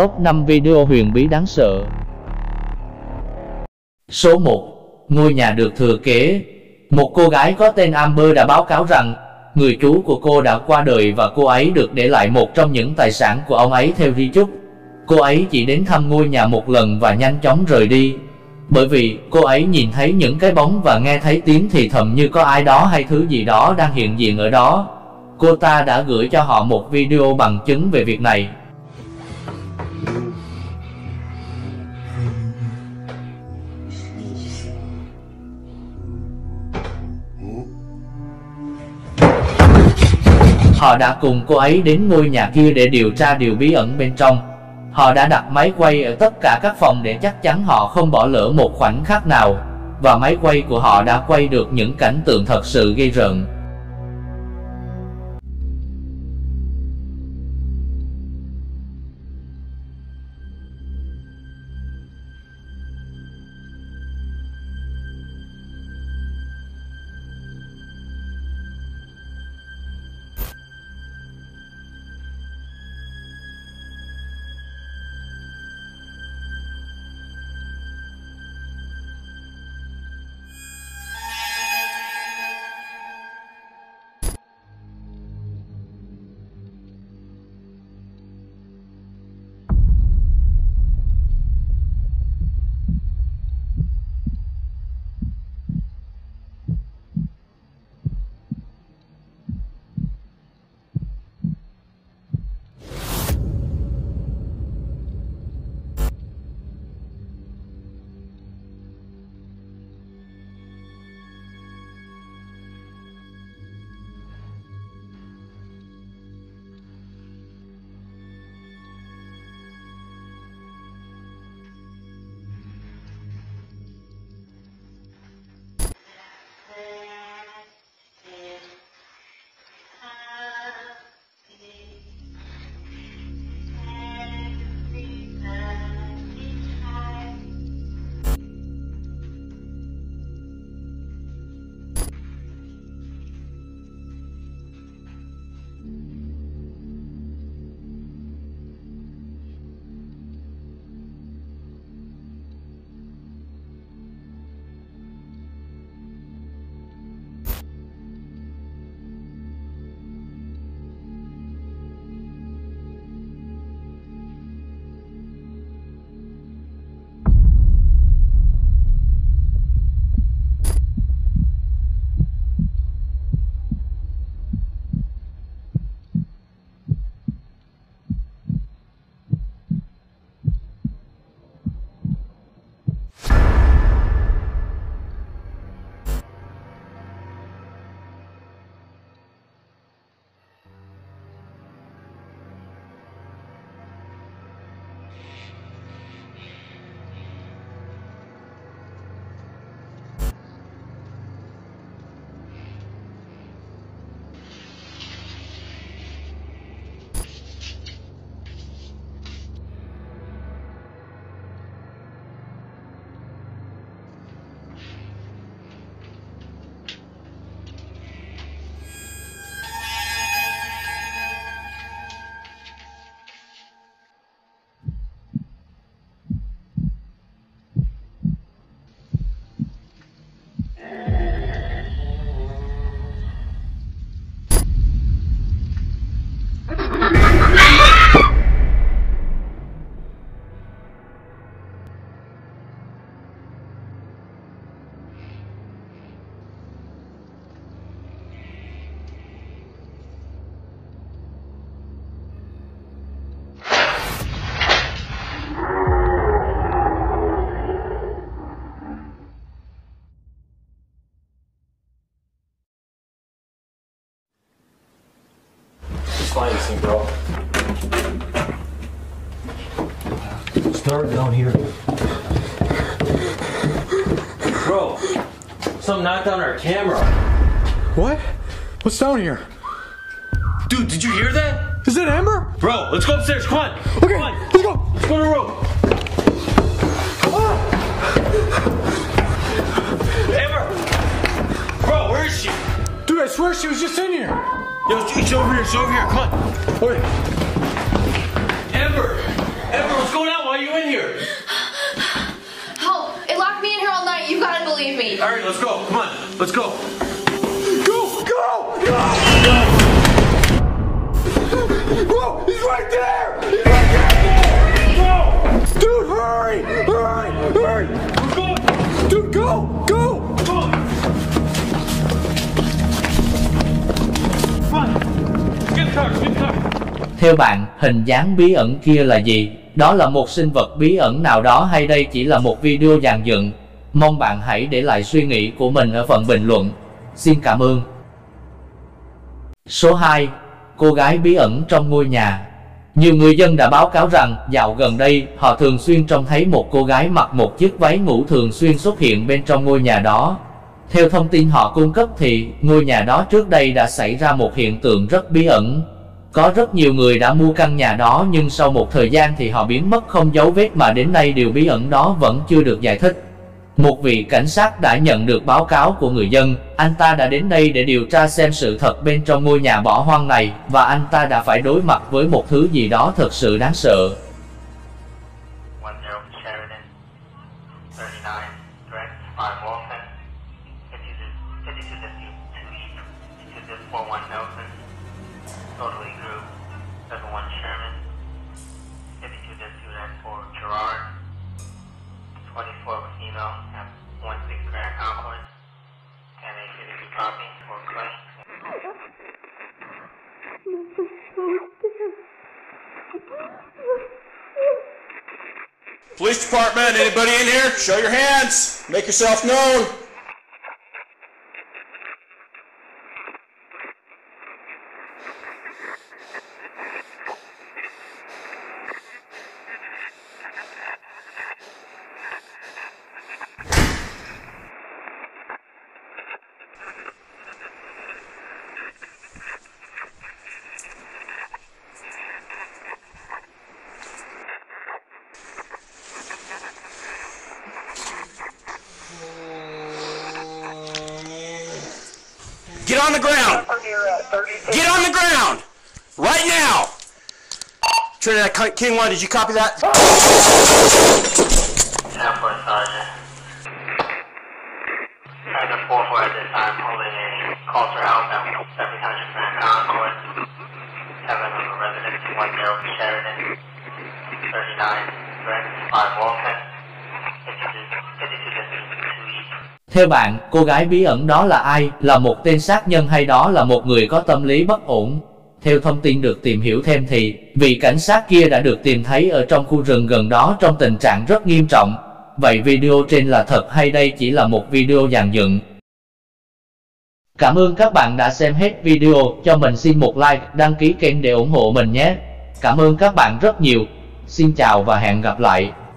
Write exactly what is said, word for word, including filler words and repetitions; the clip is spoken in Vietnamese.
Top năm video huyền bí đáng sợ. Số một. Ngôi nhà được thừa kế. Một cô gái có tên Amber đã báo cáo rằng người chú của cô đã qua đời và cô ấy được để lại một trong những tài sản của ông ấy theo di chúc. Cô ấy chỉ đến thăm ngôi nhà một lần và nhanh chóng rời đi, bởi vì cô ấy nhìn thấy những cái bóng và nghe thấy tiếng thì thầm như có ai đó hay thứ gì đó đang hiện diện ở đó. Cô ta đã gửi cho họ một video bằng chứng về việc này. Họ đã cùng cô ấy đến ngôi nhà kia để điều tra điều bí ẩn bên trong. Họ đã đặt máy quay ở tất cả các phòng để chắc chắn họ không bỏ lỡ một khoảnh khắc nào, và máy quay của họ đã quay được những cảnh tượng thật sự ghê rợn. Bro. Start down here. Bro, some knocked on our camera. What? What's down here? Dude, did you hear that? Is that Amber? Bro, let's go upstairs. Come on. Okay, come on. Let's go. Let's go to the room. Ah. Amber! Bro, where is she? Dude, I swear she was just in here. Yo, she's over here, she's over here, come on. Wait. Amber! Amber, what's going on? Why are you in here? Help! It locked me in here all night. You gotta believe me. All right, let's go. Come on, let's go. Go! Go! Go! Go! Whoa! He's right there! He's right there! Go! Dude, hurry! Hurry! Hurry! We're going. Dude, go! Go! Theo bạn, hình dáng bí ẩn kia là gì? Đó là một sinh vật bí ẩn nào đó hay đây chỉ là một video dàn dựng? Mong bạn hãy để lại suy nghĩ của mình ở phần bình luận. Xin cảm ơn. Số hai. Cô gái bí ẩn trong ngôi nhà. Nhiều người dân đã báo cáo rằng dạo gần đây họ thường xuyên trông thấy một cô gái mặc một chiếc váy ngủ thường xuyên xuất hiện bên trong ngôi nhà đó. Theo thông tin họ cung cấp thì ngôi nhà đó trước đây đã xảy ra một hiện tượng rất bí ẩn. Có rất nhiều người đã mua căn nhà đó nhưng sau một thời gian thì họ biến mất không dấu vết mà đến nay điều bí ẩn đó vẫn chưa được giải thích. Một vị cảnh sát đã nhận được báo cáo của người dân, anh ta đã đến đây để điều tra xem sự thật bên trong ngôi nhà bỏ hoang này và anh ta đã phải đối mặt với một thứ gì đó thật sự đáng sợ. Police department, anybody in here? Show your hands. Make yourself known. Get on the ground! Get on the ground! Right now! Trinidad King one, did you copy that? ten four, Sergeant. Sergeant four four at this time, holding a call for help at seven hundred Grand Concourse. seven hundred residents, one zero Sheridan. thirty-nine Grand, five Walton. Theo bạn, cô gái bí ẩn đó là ai? Là một tên sát nhân hay đó là một người có tâm lý bất ổn? Theo thông tin được tìm hiểu thêm thì, vị cảnh sát kia đã được tìm thấy ở trong khu rừng gần đó trong tình trạng rất nghiêm trọng. Vậy video trên là thật hay đây chỉ là một video dàn dựng? Cảm ơn các bạn đã xem hết video, cho mình xin một like, đăng ký kênh để ủng hộ mình nhé. Cảm ơn các bạn rất nhiều. Xin chào và hẹn gặp lại.